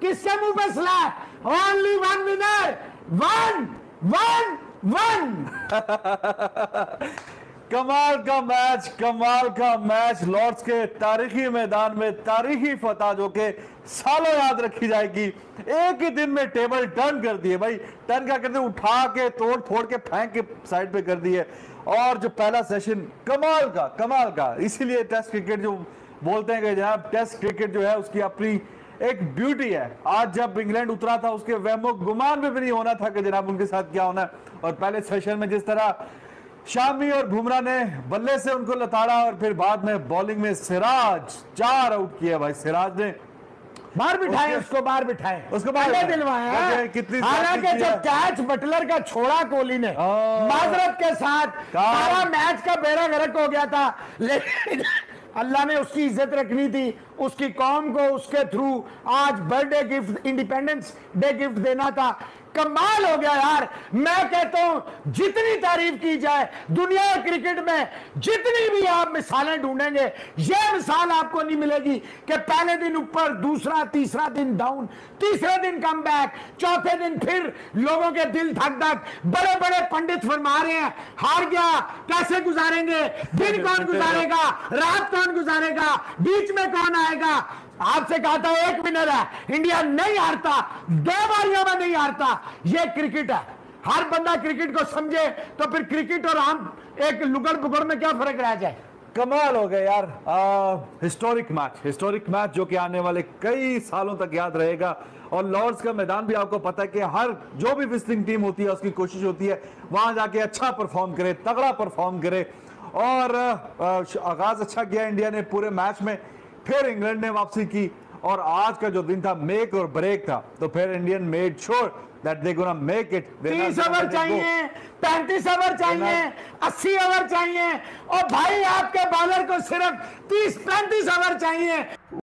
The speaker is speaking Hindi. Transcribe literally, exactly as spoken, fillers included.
किससे मुंह पे slap? Only one winner, one one one. कमाल का मैच, कमाल का मैच। लॉर्ड्स के तारीखी मैदान में तारीखी फतह जो के सालों याद रखी जाएगी। एक ही दिन में टेबल टर्न कर दिए भाई। टर्न क्या करते, उठा के तोड़ फोड़ के फेंक के साइड पे कर दिए। और जो पहला सेशन कमाल का कमाल का, इसीलिए टेस्ट क्रिकेट जो बोलते हैं कि जनाब टेस्ट क्रिकेट जो है उसकी अपनी एक ब्यूटी है। आज जब इंग्लैंड उतरा था उसके वहमो गुमान में भी नहीं होना था कि जनाब उनके साथ क्या होना है। और पहले सेशन में जिस तरह शामी और भुमरा ने बल्ले से उनको लताड़ा और फिर बाद में बॉलिंग में सिराज चार आउट किया भाई। सिराज ने बाहर बिठाए, उसको बाहर बिठाए, उसको बाहर दिलवाया। कितनी हालांकि जब कैच बटलर का छोड़ा कोहली ने माजरत के साथ, सारा मैच का बेड़ा गर्क हो गया था, लेकिन अल्लाह ने उसकी इज्जत रखनी थी। उसकी कौम को उसके थ्रू आज birthday gift, independence day gift देना था। कमाल हो गया यार। मैं कहता हूं जितनी तारीफ की जाए दुनिया क्रिकेट में, जितनी भी आप मिसालें ढूंढेंगे ये मिसाल आपको नहीं मिलेगी कि पहले दिन ऊपर, दूसरा तीसरा दिन डाउन, तीसरे दिन कमबैक, चौथे दिन फिर लोगों के दिल धक धक। बड़े बड़े पंडित फरमा रहे हैं हार गया कैसे गुजारेंगे, दिन कौन गुजारेगा, रात कौन गुजारेगा, बीच में कौन आएगा। आपसे कहा था एक विनर है, इंडिया नहीं हारता, दो बारियों में नहीं हारता। ये क्रिकेट है, हर बंदा क्रिकेट को समझे तो फिर क्रिकेट और आम एक लुगड़ बुगड़ में क्या फर्क रह जाए। कमाल हो गया यार। हिस्टोरिक मैच, हिस्टोरिक मैच जो कि आने वाले कई सालों तक याद रहेगा। और लॉर्ड्स का मैदान भी आपको पता है कि हर जो भी विस्टिंग टीम होती है उसकी कोशिश होती है वहां जाके अच्छा परफॉर्म करे, तगड़ा परफॉर्म करे। और आगाज अच्छा किया इंडिया ने पूरे मैच में, फिर इंग्लैंड ने वापसी की। और आज का जो दिन था मेक और ब्रेक था, तो फिर Indian made sure that they gonna make it. तीस ओवर चाहिए, पैंतीस ओवर चाहिए, अस्सी ओवर चाहिए। और भाई आपके बॉलर को सिर्फ तीस पैंतीस ओवर चाहिए।